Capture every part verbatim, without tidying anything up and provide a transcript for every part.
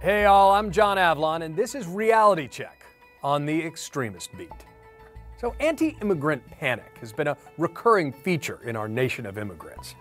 Hey all, I'm John Avlon, and this is Reality Check on the extremist beat. So anti-immigrant panic has been a recurring feature in our nation of immigrants.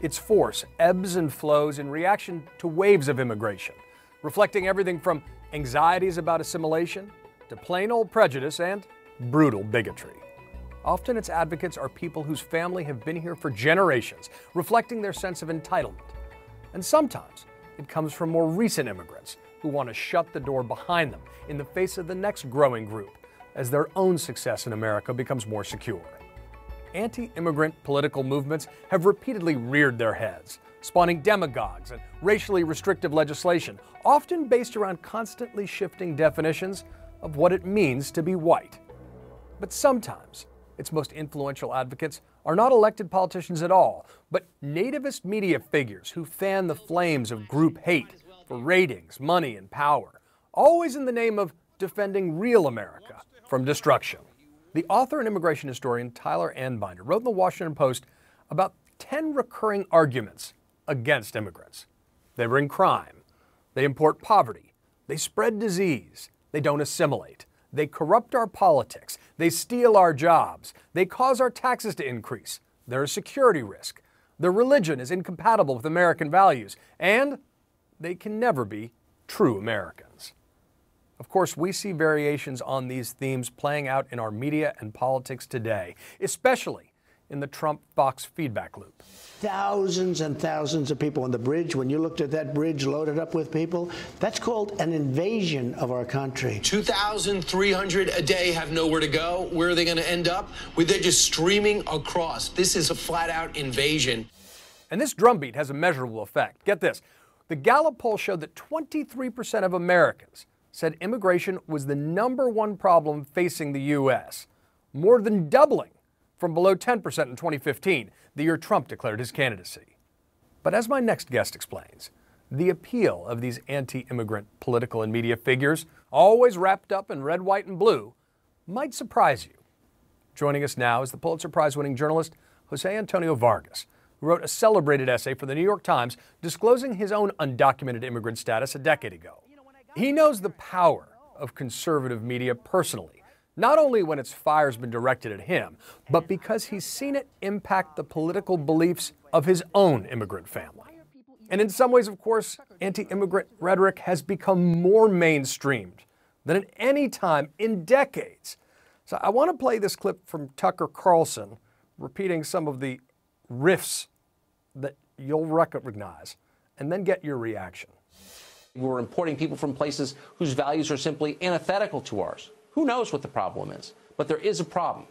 Its force ebbs and flows in reaction to waves of immigration, reflecting everything from anxieties about assimilation to plain old prejudice and brutal bigotry. Often its advocates are people whose family have been here for generations, reflecting their sense of entitlement. And sometimes it comes from more recent immigrants who want to shut the door behind them in the face of the next growing group as their own success in America becomes more secure. Anti-immigrant political movements have repeatedly reared their heads, spawning demagogues and racially restrictive legislation, often based around constantly shifting definitions of what it means to be white. But sometimes its most influential advocates are not elected politicians at all, but nativist media figures who fan the flames of group hate for ratings, money, and power, always in the name of defending real America from destruction. The author and immigration historian Tyler Anbinder wrote in The Washington Post about ten recurring arguments against immigrants. They bring crime. They import poverty. They spread disease. They don't assimilate. They corrupt our politics. They steal our jobs. They cause our taxes to increase. They're a security risk. Their religion is incompatible with American values. And they can never be true Americans. Of course, we see variations on these themes playing out in our media and politics today, especially in the Trump-Fox feedback loop. Thousands and thousands of people on the bridge. When you looked at that bridge loaded up with people, that's called an invasion of our country. two thousand three hundred a day have nowhere to go. Where are they going to end up? Well, they're just streaming across. This is a flat-out invasion. And this drumbeat has a measurable effect. Get this. The Gallup poll showed that twenty-three percent of Americans said immigration was the number one problem facing the U S, more than doubling from below ten percent in twenty fifteen, the year Trump declared his candidacy. But as my next guest explains, the appeal of these anti-immigrant political and media figures, always wrapped up in red, white, and blue, might surprise you. Joining us now is the Pulitzer Prize-winning journalist Jose Antonio Vargas, who wrote a celebrated essay for the New York Times disclosing his own undocumented immigrant status a decade ago. He knows the power of conservative media personally, not only when its fire's been directed at him, but because he's seen it impact the political beliefs of his own immigrant family. And in some ways, of course, anti-immigrant rhetoric has become more mainstreamed than at any time in decades. So I want to play this clip from Tucker Carlson, repeating some of the riffs that you'll recognize, and then get your reaction. We're importing people from places whose values are simply antithetical to ours. Who knows what the problem is? But there is a problem.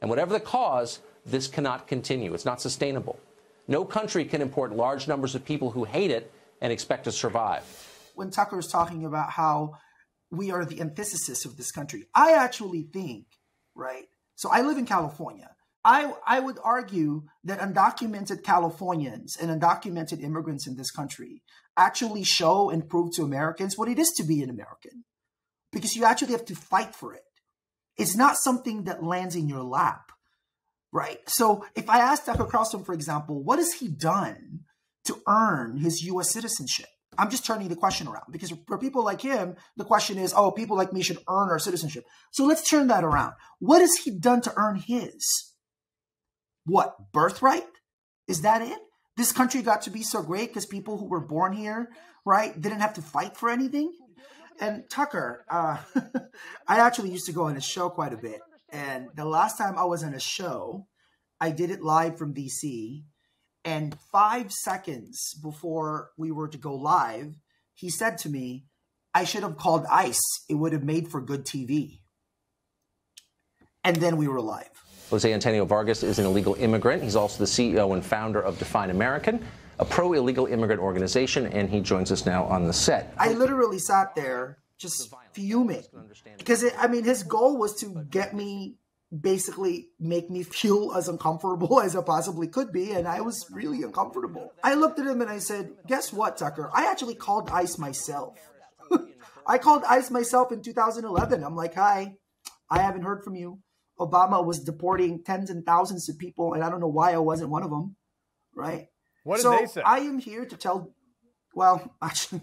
And whatever the cause, this cannot continue. It's not sustainable. No country can import large numbers of people who hate it and expect to survive. When Tucker is talking about how we are the antithesis of this country, I actually think, right, so I live in California. I, I would argue that undocumented Californians and undocumented immigrants in this country actually show and prove to Americans what it is to be an American. Because you actually have to fight for it. It's not something that lands in your lap, right? So if I ask Tucker Carlson, for example, what has he done to earn his U S citizenship? I'm just turning the question around, because for people like him, the question is, oh, people like me should earn our citizenship. So let's turn that around. What has he done to earn his? What, birthright? Is that it? This country got to be so great because people who were born here, right, didn't have to fight for anything? And Tucker, uh, I actually used to go on a show quite a bit. And the last time I was on a show, I did it live from D C. And five seconds before we were to go live, he said to me, I should have called ICE. It would have made for good T V. And then we were live. Jose Antonio Vargas is an illegal immigrant. He's also the C E O and founder of Define American, a pro-illegal immigrant organization, and he joins us now on the set. I literally sat there just fuming because, it, I mean, his goal was to get me, basically make me feel as uncomfortable as I possibly could be, and I was really uncomfortable. I looked at him and I said, guess what, Tucker? I actually called ICE myself. I called ICE myself in two thousand eleven. I'm like, hi, I haven't heard from you. Obama was deporting tens and thousands of people, and I don't know why I wasn't one of them, right? What did they say? I am here to tell Well, actually,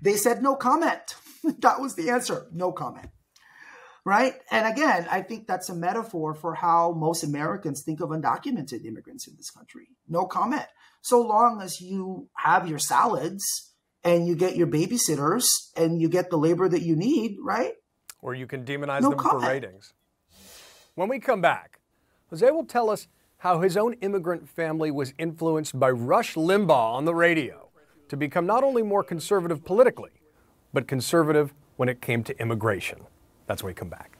they said no comment. That was the answer. No comment. Right? And again, I think that's a metaphor for how most Americans think of undocumented immigrants in this country. No comment. So long as you have your salads and you get your babysitters and you get the labor that you need, right? Or you can demonize no them comment. for ratings. When we come back, Jose will tell us how his own immigrant family was influenced by Rush Limbaugh on the radio to become not only more conservative politically, but conservative when it came to immigration. That's when we come back.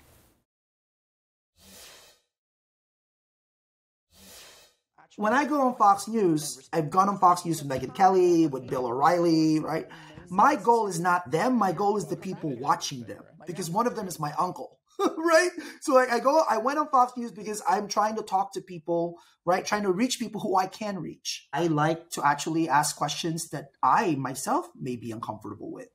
When I go on Fox News, I've gone on Fox News with Megyn Kelly, with Bill O'Reilly, right? My goal is not them. My goal is the people watching them, because one of them is my uncle. Right? So like I go, I went on Fox News because I'm trying to talk to people, right? Trying to reach people who I can reach. I like to actually ask questions that I myself may be uncomfortable with.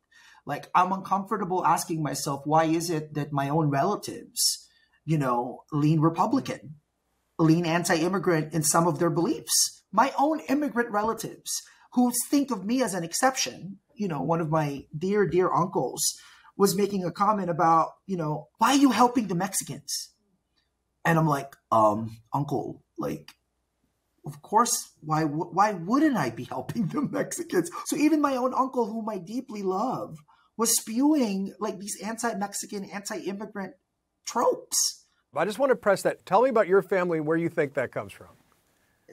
Like I'm uncomfortable asking myself, why is it that my own relatives, you know, lean Republican, lean anti-immigrant in some of their beliefs? My own immigrant relatives who think of me as an exception, you know, one of my dear, dear uncles was making a comment about, you know, why are you helping the Mexicans? And I'm like, um, uncle, like, of course, why why wouldn't I be helping the Mexicans? So even my own uncle, whom I deeply love, was spewing like these anti-Mexican, anti-immigrant tropes. I just want to press that. Tell me about your family and where you think that comes from.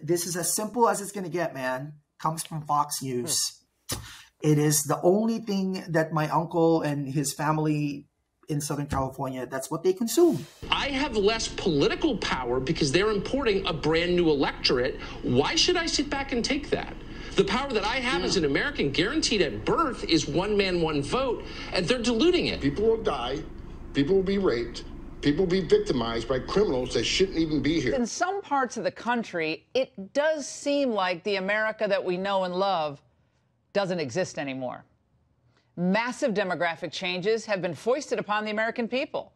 This is as simple as it's going to get, man. Comes from Fox News. Hmm. It is the only thing that my uncle and his family in Southern California, that's what they consume. I have less political power because they're importing a brand new electorate. Why should I sit back and take that? The power that I have yeah. as an American guaranteed at birth is one man, one vote, and they're diluting it. People will die. People will be raped. People will be victimized by criminals that shouldn't even be here. In some parts of the country, it does seem like the America that we know and love doesn't exist anymore. Massive demographic changes have been foisted upon the American people.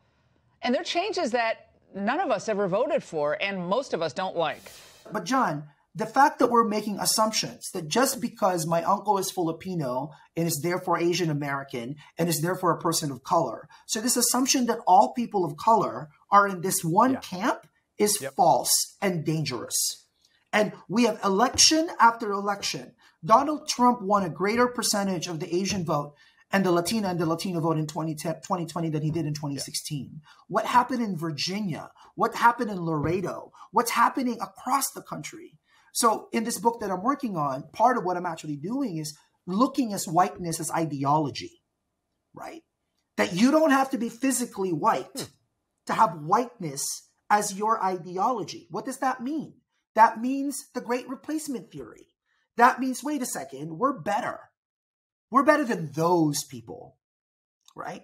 And they're changes that none of us ever voted for and most of us don't like. But John, the fact that we're making assumptions that just because my uncle is Filipino and is therefore Asian American and is therefore a person of color, so this assumption that all people of color are in this one yeah. camp is yep. false and dangerous. And we have election after election. Donald Trump won a greater percentage of the Asian vote and the Latina and the Latino vote in twenty twenty than he did in twenty sixteen. Yeah. What happened in Virginia? What happened in Laredo? What's happening across the country? So in this book that I'm working on, part of what I'm actually doing is looking at whiteness as ideology, right? That you don't have to be physically white hmm. to have whiteness as your ideology. What does that mean? That means the Great Replacement Theory. That means, wait a second, we're better. We're better than those people, right?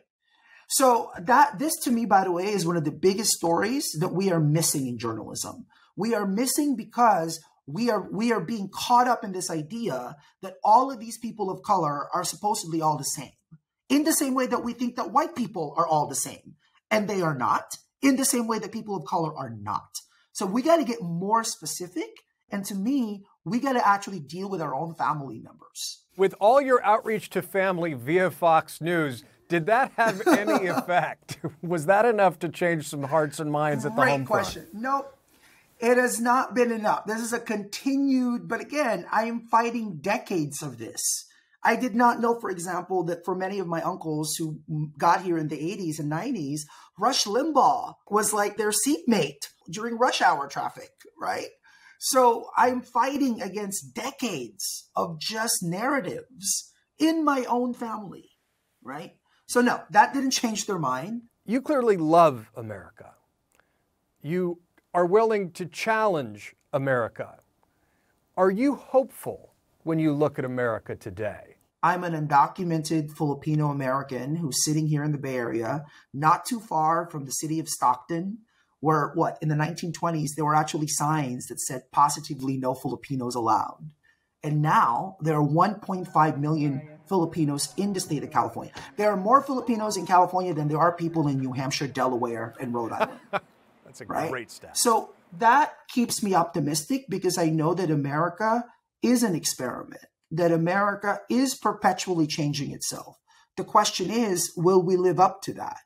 So that this, to me, by the way, is one of the biggest stories that we are missing in journalism. We are missing because we are, we are being caught up in this idea that all of these people of color are supposedly all the same, in the same way that we think that white people are all the same, and they are not, in the same way that people of color are not. So we got to get more specific, and to me, we got to actually deal with our own family members. With all your outreach to family via Fox News, did that have any effect? Was that enough to change some hearts and minds at the home front? Great question. Nope. It has not been enough. This is a continued, but again, I am fighting decades of this. I did not know, for example, that for many of my uncles who got here in the eighties and nineties, Rush Limbaugh was like their seatmate during rush hour traffic, right? So I'm fighting against decades of just narratives in my own family, right? So no, that didn't change their mind. You clearly love America. You are willing to challenge America. Are you hopeful when you look at America today? I'm an undocumented Filipino American who's sitting here in the Bay Area, not too far from the city of Stockton, where, what, in the nineteen twenties, there were actually signs that said positively no Filipinos allowed. And now there are one point five million Filipinos in the state of California. There are more Filipinos in California than there are people in New Hampshire, Delaware, and Rhode Island. That's a right? great stat. So that keeps me optimistic because I know that America is an experiment. that America is perpetually changing itself. The question is, will we live up to that?